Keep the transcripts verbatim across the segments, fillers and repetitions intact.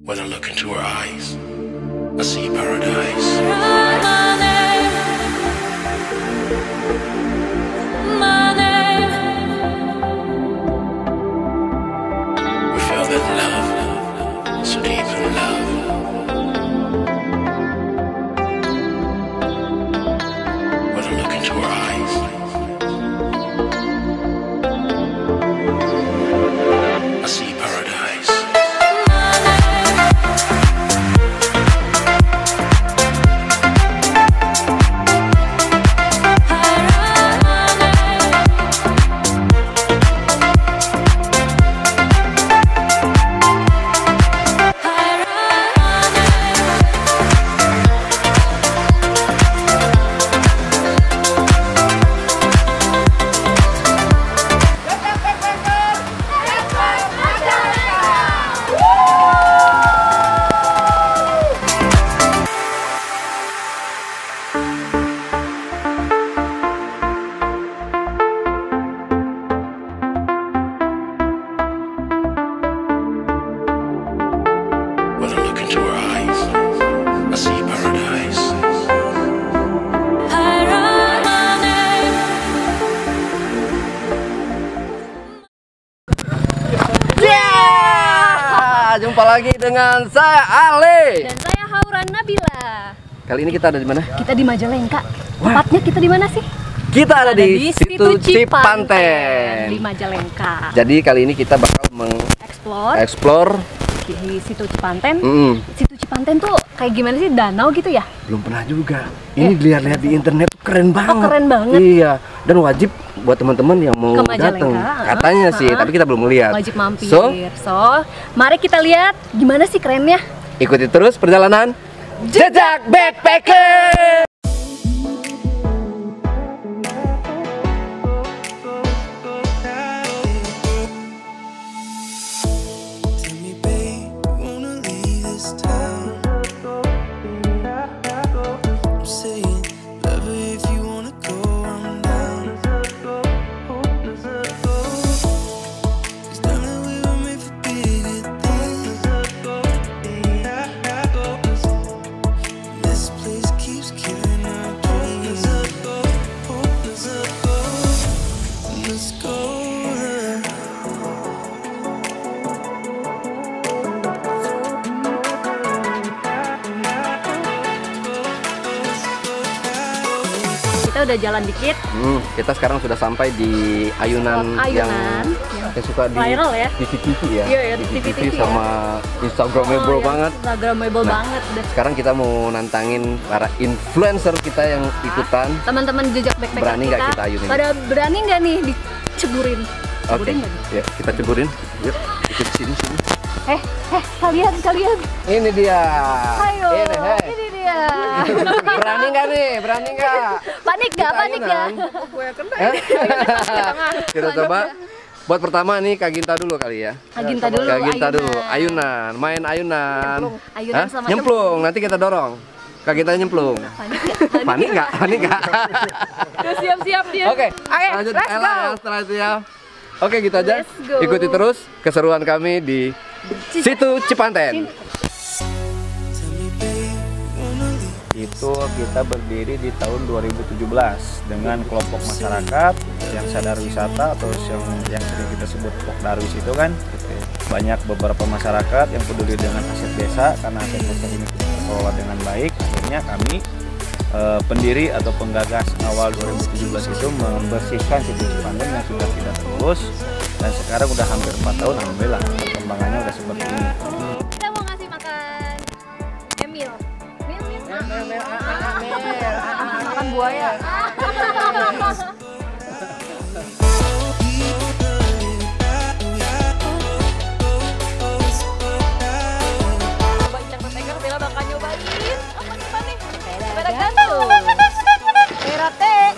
When I look into her eyes, I see paradise. My name, my name. We fell in love, so deep in love. When I look into her eyes, I see paradise. Jumpa lagi dengan saya Ali dan saya Haura Nabila. Kali ini kita ada di mana? Kita di Majalengka. Tepatnya kita di mana sih? Kita ada, ada di, di Situ Cipanten di Majalengka. Jadi kali ini kita bakal mengeksplor explore di Situ Cipanten. Mm. Situ Cipanten tuh kayak gimana sih, danau gitu ya? Belum pernah juga. Ini yeah. dilihat-lihat di internet keren banget. Oh, keren banget. Iya, dan wajib buat teman-teman yang mau datang katanya uh, sih, uh, tapi kita belum melihat. Wajib mampir. So, so, mari kita lihat gimana sih kerennya. Ikuti terus perjalanan Jejak Backpacker. Udah jalan dikit. Hmm, kita sekarang sudah sampai di ayunan, ayunan yang, yang, yang suka di viral ya, di T V ya, iya, iya, di T V, T V sama ya. Instagramable oh, banget. Instagramable nah, banget. Deh. Sekarang kita mau nantangin para influencer kita yang nah, ikutan. Teman-teman Jejak Backpacker, berani nggak kita, kita ayunin? Pada berani nggak nih diceburin? Oke. Okay. Ya, kita ceburin. Yuk, ikut sini sini. Eh, eh, kalian kalian. Ini dia. Ayo. Ini, hey. Ini dia. Berani nggak nih? Berani nggak? Panik nggak? Panik nggak? Gue kena. Kita coba. Buat pertama nih Kak Ginta dulu kali ya. Kak Ginta dulu. Kak Ginta dulu. Ayunan. Main ayunan. Ayunan sama nyemplung. Nanti kita dorong. Kak Ginta nyemplung. Panik nggak? Panik nggak? Udah siap-siap dia. Oke. Lanjut Ella ya setelah itu ya. Oke gitu aja. Ikuti terus keseruan kami di Situ Cipanten. Itu kita berdiri di tahun dua ribu tujuh belas dengan kelompok masyarakat yang sadar wisata atau yang yang sering kita sebut Pokdarwis itu kan gitu. Banyak beberapa masyarakat yang peduli dengan aset desa karena aset desa ini dikelola dengan baik. Akhirnya kami e, pendiri atau penggagas awal dua ribu tujuh belas itu membersihkan Situ Cipanten yang sudah tidak terurus dan sekarang udah hampir empat tahun alhamdulillah perkembangannya udah seperti ini. Buaya. Coba Jejak Backpacker, Bella bakal nyobain. Apa gimana nih? Merah gantung. Merah teh.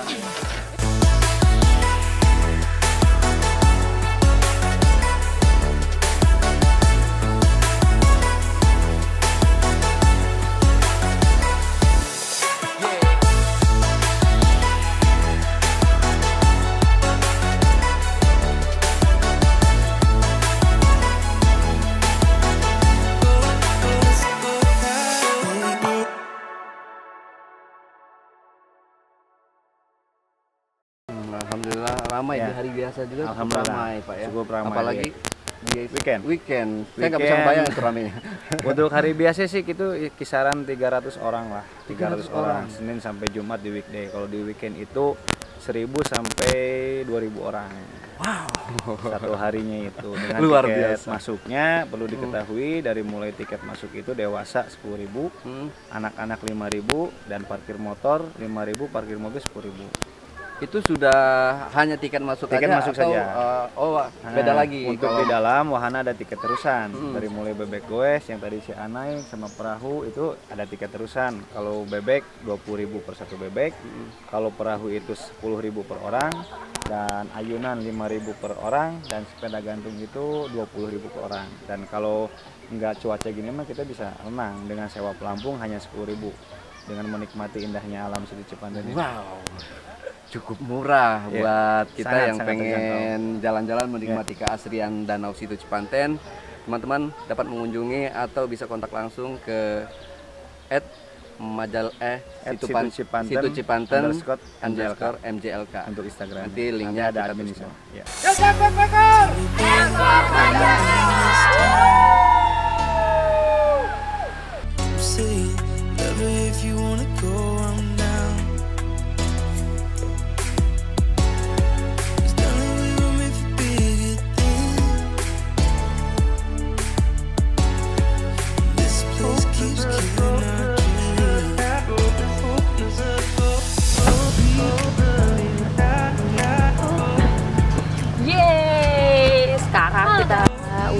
ramai ya. Di hari biasa juga cukup ramai Pak ya. Cukup ramai. Apalagi ya. Di weekend. Weekend. Weekend. Saya nggak bisa bayangin ramainya. Untuk hari biasa sih itu kisaran tiga ratus orang lah. tiga ratus, tiga ratus orang. orang Senin sampai Jumat di weekday. Kalau di weekend itu seribu sampai dua ribu orang. Wow. Satu harinya itu dengan luar tiket biasa. Masuknya perlu diketahui dari mulai tiket masuk itu dewasa sepuluh ribu, hmm. anak-anak lima ribu, dan parkir motor lima ribu, parkir mobil sepuluh ribu. Itu sudah hanya tiket masuk tiket aja masuk atau saja. Uh, oh beda nah, lagi. Untuk kalau... di dalam wahana ada tiket terusan. Hmm. Dari mulai bebek goes yang tadi si Anai sama perahu itu ada tiket terusan. Kalau bebek dua puluh ribu per satu bebek, hmm. kalau perahu itu sepuluh ribu per orang. Dan ayunan lima ribu per orang dan sepeda gantung itu dua puluh ribu per orang. Dan kalau nggak cuaca gini mah kita bisa renang dengan sewa pelampung hanya sepuluh ribu dengan menikmati indahnya alam Situ Cipanten. Wow. Cukup murah yeah. buat kita sangat, yang sangat pengen jalan-jalan menikmati yeah. keasrian Danau Situ Cipanten. Teman-teman dapat mengunjungi atau bisa kontak langsung ke at Majal eh Situ Cipanten, Situ Cipanten underscore underscore M J L K untuk Instagram. Nanti linknya ada admin semua. Ya. Jejak Backpacker.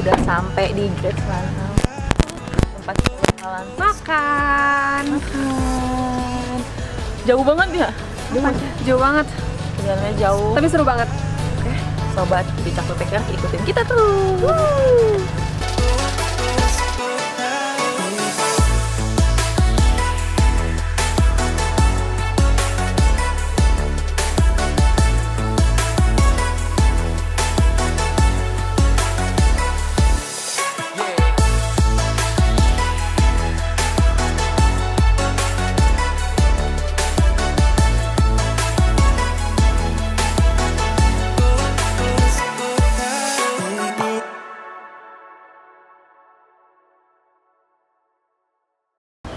Udah sampai di Grage Lanai, tempat makan. makan makan jauh banget ya jauh, jauh banget jalannya jauh tapi seru banget. Oke sobat Jejak Backpacker, ikutin kita terus. Woo.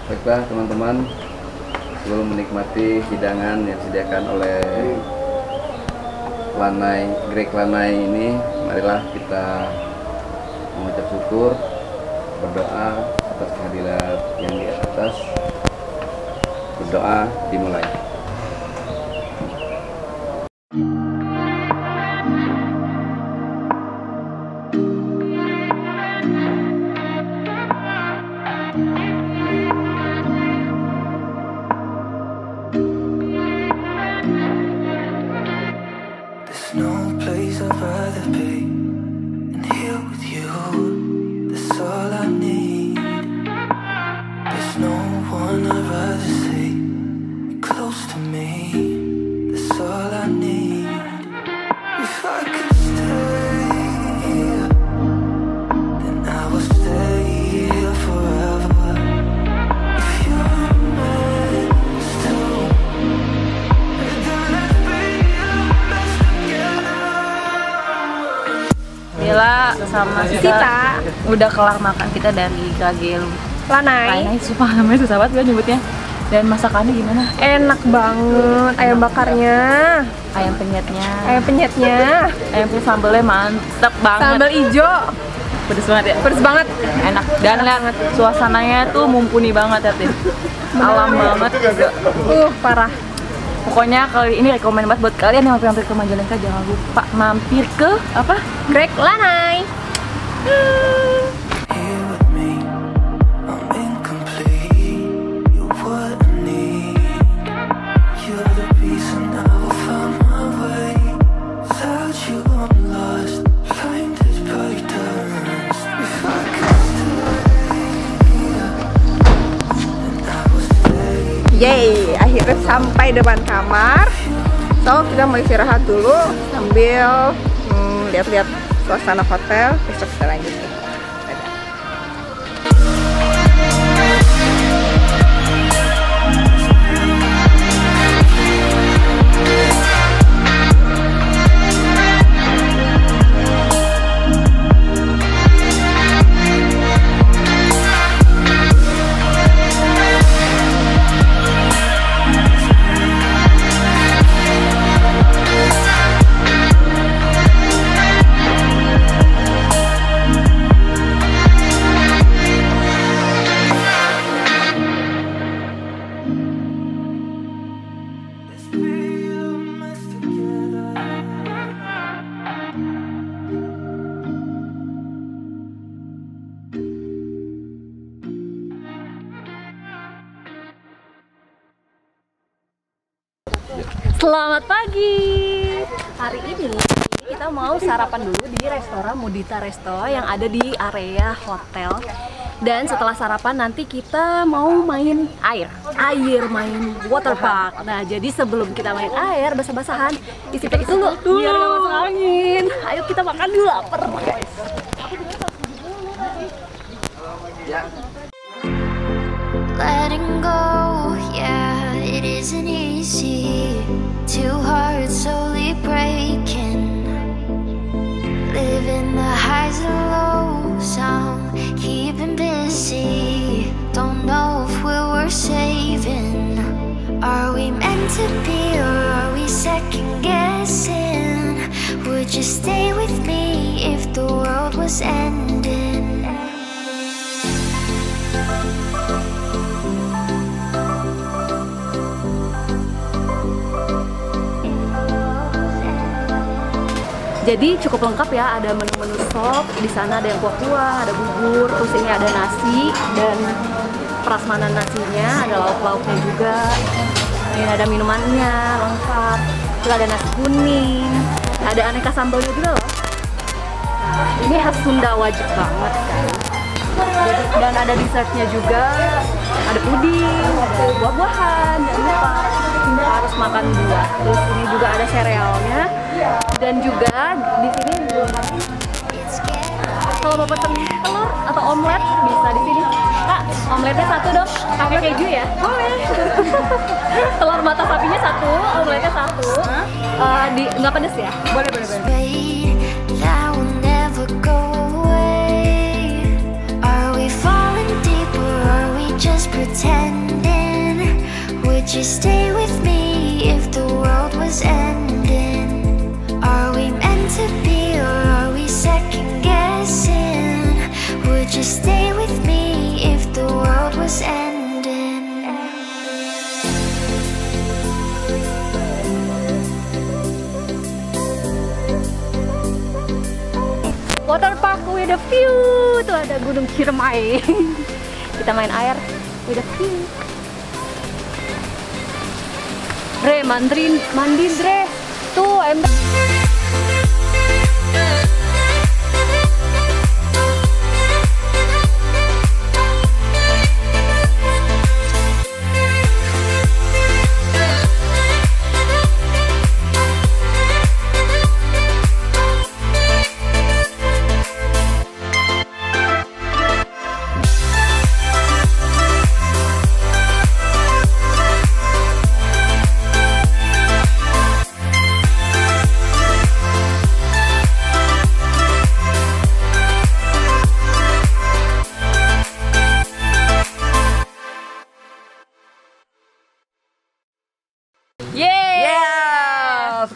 Baiklah teman-teman, sebelum menikmati hidangan yang disediakan oleh Lanai, Grage Lanai ini, marilah kita mengucap syukur, berdoa atas kehadirat yang di atas. Berdoa dimulai. Sama Sita udah kelar makan kita dari Grage Lanai. Lanai sumpah namanya susah banget gue nyebutnya. Dan masakannya gimana? Enak banget, ayam bakarnya, ayam penyetnya, ayam penyetnya, ayam penyet sambelnya mantep banget. Sambel ijo, pedes banget ya? Pedes banget, enak. Dan lihat suasananya tuh mumpuni banget ya Tin. Alam banget juga. Uh parah. Pokoknya kali ini rekomend banget buat kalian yang mampir-mampir ke Majalengka, jangan lupa mampir ke apa? Grage Lanai. Hmm. Yeay, akhirnya sampai depan kamar. So, kita mau istirahat dulu sambil hmm, lihat-lihat suasana hotel. Besok kita lanjutin. Dadah. Selamat pagi. Hari ini kita mau sarapan dulu di restoran Modita Resto yang ada di area hotel. Dan setelah sarapan nanti kita mau main air, air main waterpark. Nah, jadi sebelum kita main air basah-basahan, isi pipis dulu biar nggak masuk angin. Ayo kita makan dulu, lapar. Letting go, yeah, it isn't easy. Two hearts slowly breaking. Living the highs and lows, I'm keeping busy. Don't know if we're worth saving. Are we meant to be, or are we second guessing? Would you stay with me if the world was ending? Jadi cukup lengkap ya, ada menu-menu sop, di sana ada yang kuah-kuah, ada bubur, terus ini ada nasi dan prasmanan nasinya, ada lauk-lauknya juga. Ini ada minumannya lengkap, terus ada nasi kuning, ada aneka sambalnya juga loh. Nah, ini khas Sunda wajib banget kan. Dan ada dessertnya juga, ada puding, ada buah-buahan, jangan lupa harus makan buah. Terus ini juga ada serealnya. Dan juga di sini kalau mau pesen telur atau omelet bisa di sini. Kak, omeletnya satu dong, pakai keju ya? Boleh. Telur mata sapinya satu, omeletnya satu. Uh, di nggak pedes ya? Boleh, boleh, boleh. Just stay with me if the world was ending. Waterpark with a view. Tuh ada Gunung Ciremai. Kita main air with a view. Dre, mandrin, mandi Dre. Tuh ember.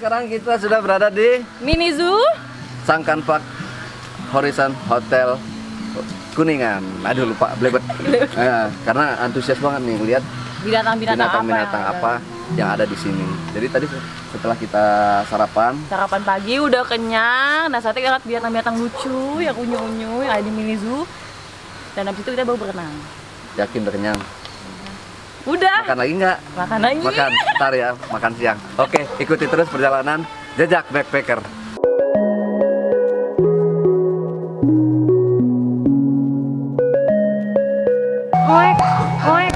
Sekarang kita sudah berada di Mini Zoo Sangkan Park Horison Hotel Kuningan. Aduh lupa blebet. eh, karena antusias banget nih ngelihat binatang-binatang apa, apa yang ada di sini. Jadi tadi setelah kita sarapan, sarapan pagi udah kenyang. Nah saatnya lihat binatang-binatang lucu yang unyu-unyu yang ada di Mini Zoo. Dan habis itu kita baru berenang. Yakin udah kenyang? Udah. Makan lagi nggak? Makan lagi. Makan. Ntar ya, makan siang. Oke, ikuti terus perjalanan Jejak Backpacker. Oek, oek.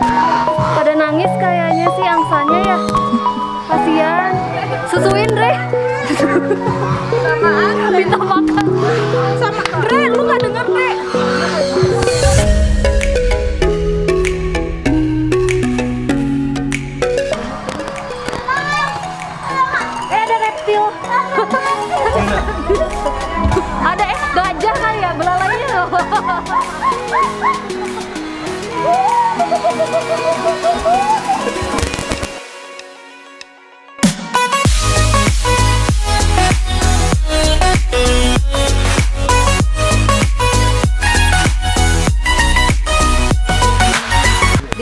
Pada nangis kayaknya sih angsanya ya. Kasihan. Susuin, Dre. Samaan, minta makan. Sama Dre, lu nggak denger, Dre. Ada es gajah kali ya, belalainya loh. Di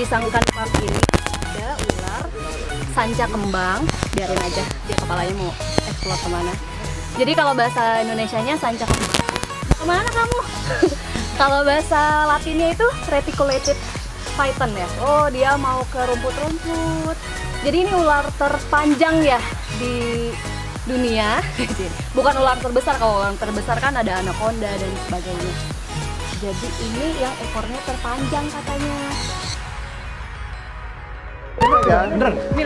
Sangkan Park ini ada ular, sanca kembang, biarin aja dia kepalanya mau eksplor kemana. Jadi kalau bahasa Indonesianya sanca kembang. Kemana kamu? Kalau bahasa Latinnya itu reticulated python ya. Oh, dia mau ke rumput-rumput. Jadi ini ular terpanjang ya di dunia. Bukan ular terbesar, kalau ular terbesar kan ada anaconda dan sebagainya. Jadi ini yang ekornya terpanjang katanya. Beneran? Beneran?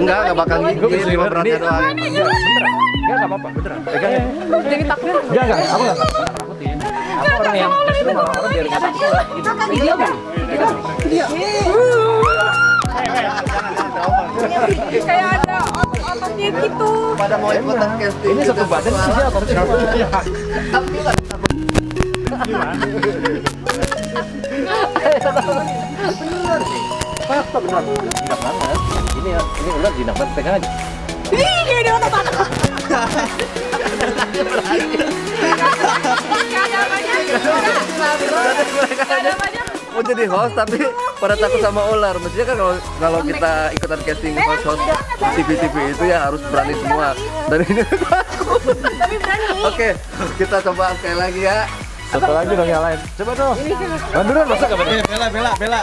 Enggak, enggak bakal gigit. Cuma beratnya doang. Beneran? Enggak, enggak apa-apa. Beneran? Pegang ya. Jadi takut? Enggak, enggak. Aku enggak takutin. Aku orang yang justru malah orang biar enggak takut. Itu kan dia kan? Dia. Kayak ada otot-ototnya gitu. Pada mau ikutan casting. Ini satu badan sih dia ototnya. Beneran sih. Fakta benar, jinak banget. Ini ini ular jinak banget, pegang aja. Ih, kayak dia otak otak. Mau jadi host tapi pada takut sama ular. Maksudnya kan kalau kalau kita ikutan casting host host T V T V itu ya harus berani semua. Dan ini takut. Oke, kita coba sekali lagi ya. Satu lagi dong yang lain. Coba dong. Beneran masa enggak bener. Bela bela bela.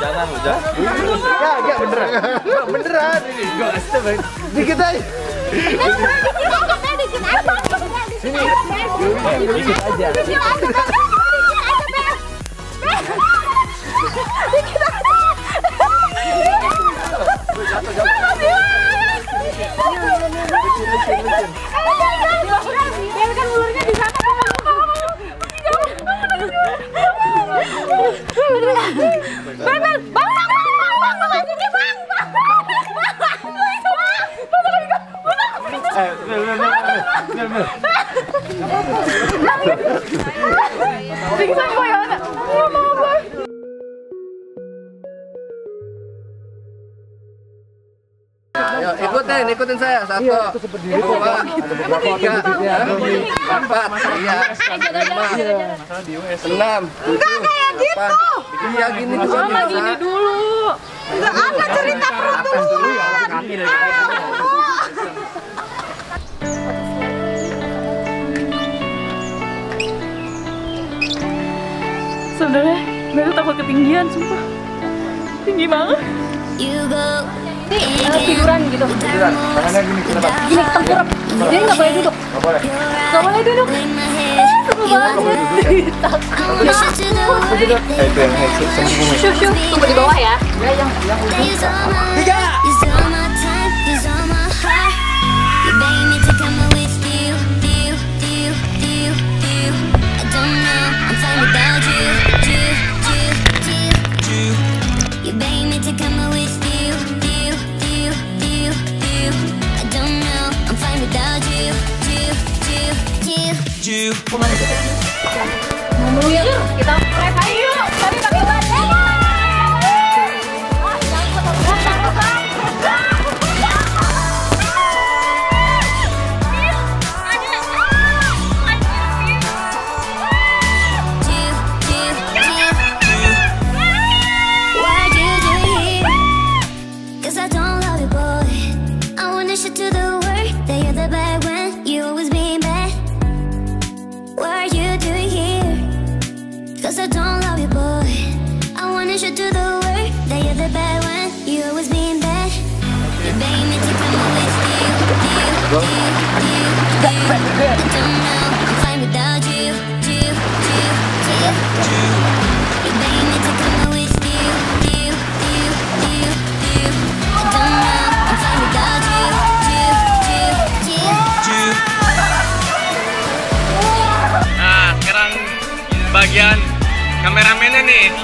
Jangan hujan. Enggak, enggak beneran. Enggak beneran ini. Gua kasih coba. Dikit aja. Dikit aja. Sini. Dikit aja. Dikit aja. Jatuh jatuh. Biarkan ulurnya di sana. Bang, bang, bang, bang, Yo, ikutin, ikutin saya. Satu, iya, dua, tiga, empat, iya, lima, enam, tujuh, delapan. Iya gini dulu. Mama gini dulu. Enggak ada cerita peruntungan. Sebenarnya, mereka takut ketinggian, sumpah. Tinggi banget. Tiduran gitu. Tiduran. Tangannya gini kenapa? Gini tengkurap. Dia nggak boleh duduk. Nggak boleh. Nggak boleh duduk. Seru banget. Takut. Duduk. Itu yang eksis sembuh. Syuh syuh. Tunggu di bawah ya. Dia yang yang ujung. Tiga. Mau yuk kita mulai ayo, tapi pakai badan. Bagian kameramennya nih. Ini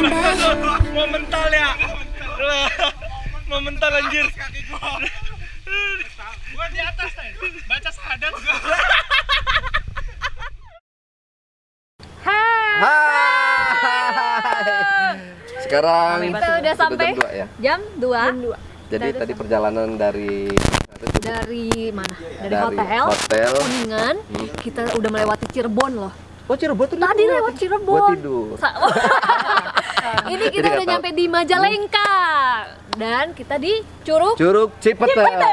Mental. Momental ya. Momental anjir. Gua di atas tadi. Baca syahadat gua. Hai. Hai. Sekarang kita udah sampai ya. jam dua. Jadi tadi perjalanan dari dari mana? Dari, dari hotel, hotel. Kuningan. Hmm. Kita udah melewati Cirebon loh. Oh Cirebon tuh tadi lewat, lewat Cirebon. Tidur. Ini kita Jadi udah nyampe di Majalengka dan kita di Curug Curug Cipete. Cipete.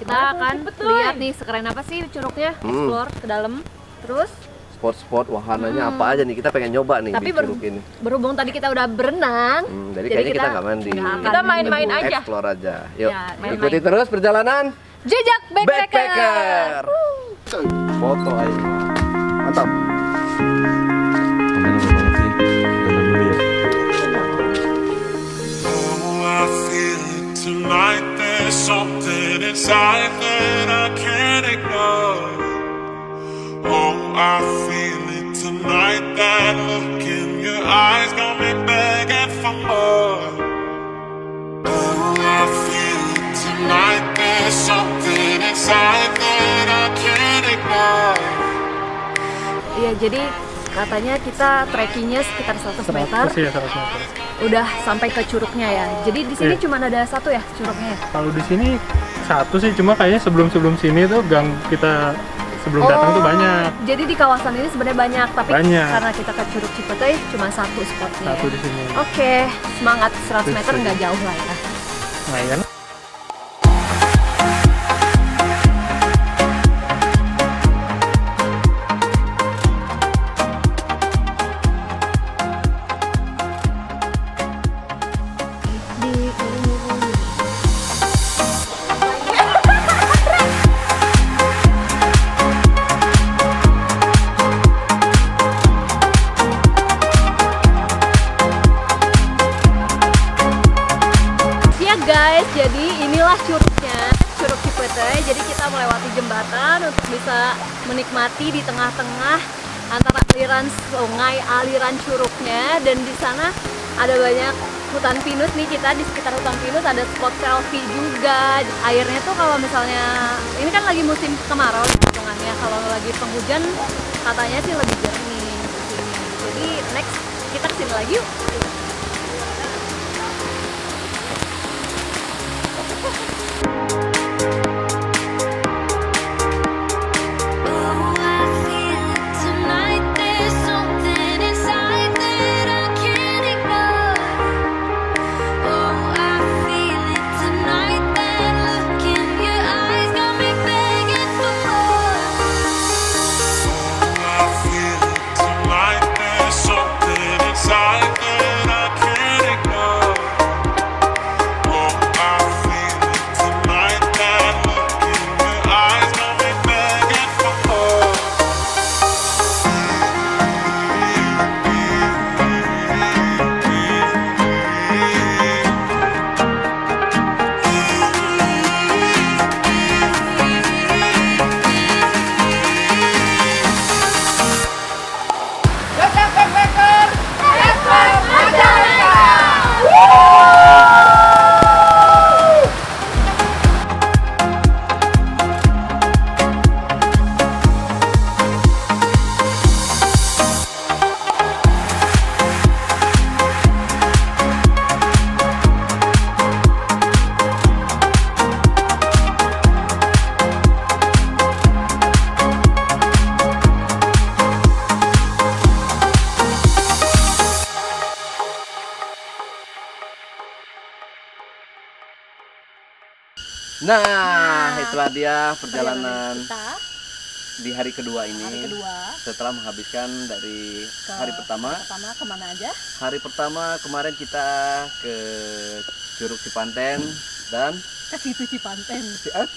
Kita oh, akan Cipete. lihat nih sekeren apa sih curugnya, hmm. explore ke dalam. Terus spot-spot wahananya hmm. apa aja nih kita pengen nyoba nih. Tapi di curug ini. berhubung tadi kita udah berenang, hmm, jadi, jadi kayaknya kita nggak mandi. Kita main-main aja. Explore aja. Yuk, ya, main -main. ikuti terus perjalanan Jejak Backpacker. Foto aja. Mantap. Tonight there's something inside that I can't ignore. Oh, I feel it tonight. That look in your eyes got me begging for more. Oh, I feel it tonight. There's something inside that I can't ignore. Iya, jadi katanya kita trekkingnya sekitar seratus meter. seratus meter. Udah sampai ke curugnya ya. Jadi di sini yeah. cuma ada satu ya curugnya. Kalau di sini satu sih, cuma kayaknya sebelum-sebelum sini tuh gang kita sebelum oh, datang tuh banyak. Jadi di kawasan ini sebenarnya banyak, tapi banyak. karena kita ke Curug Cipete cuma satu spotnya. Satu di sini. Oke, okay. semangat seratus meter nggak jauh lah ya. Nah, ya. Menikmati di tengah-tengah antara aliran sungai, aliran curugnya, dan di sana ada banyak hutan pinus nih. Kita di sekitar hutan pinus ada spot selfie juga. Airnya tuh kalau misalnya ini kan lagi musim kemarau hitungannya, kalau lagi penghujan katanya sih lebih jernih. Jadi next kita kesini lagi yuk. Nah, nah, itulah dia perjalanan kita di hari kedua ini. Hari kedua. Setelah menghabiskan dari ke hari pertama. Pertama kemana aja? Hari pertama kemarin kita ke Curug Cipanten dan ke Situ Cipanten.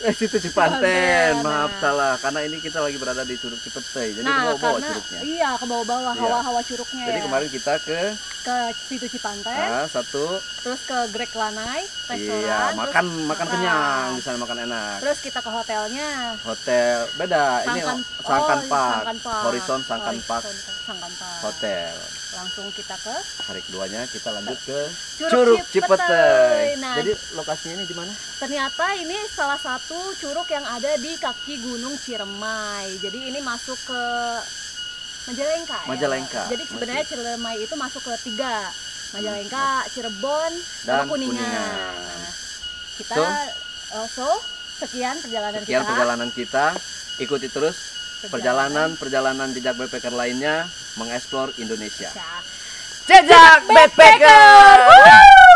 Eh, Situ Cipanten. Maaf nah. salah, karena ini kita lagi berada di Curug Cipete. Jadi nah, ke bawah curugnya. Iya, ke bawah-bawah iya. hawa-hawa curugnya. Jadi ya. kemarin kita ke ke Situ Cipanten. Nah, satu. Terus ke Grage Lanai, restoran. Iya, makan terus, makan nah. kenyang, di sana makan enak. Terus kita ke hotelnya. Hotel beda, Sangkan, ini Sangkan oh, Park. Sangkan Park. Horison Sangkan Park Hotel. Langsung kita ke hari keduanya, kita lanjut ke Curug Cipeuteuy. Nah, jadi lokasinya ini di mana? Ternyata ini salah satu curug yang ada di kaki Gunung Ciremai. Jadi ini masuk ke Majalengka. Majalengka. Ya? Jadi sebenarnya Ciremai itu masuk ke tiga, Majalengka, Cirebon, dan Kuningan. Kuningan. Nah, kita so, uh, so sekian perjalanan sekian kita. perjalanan kita. Ikuti terus perjalanan-perjalanan jejak backpacker lainnya mengeksplor Indonesia. Jejak Backpacker.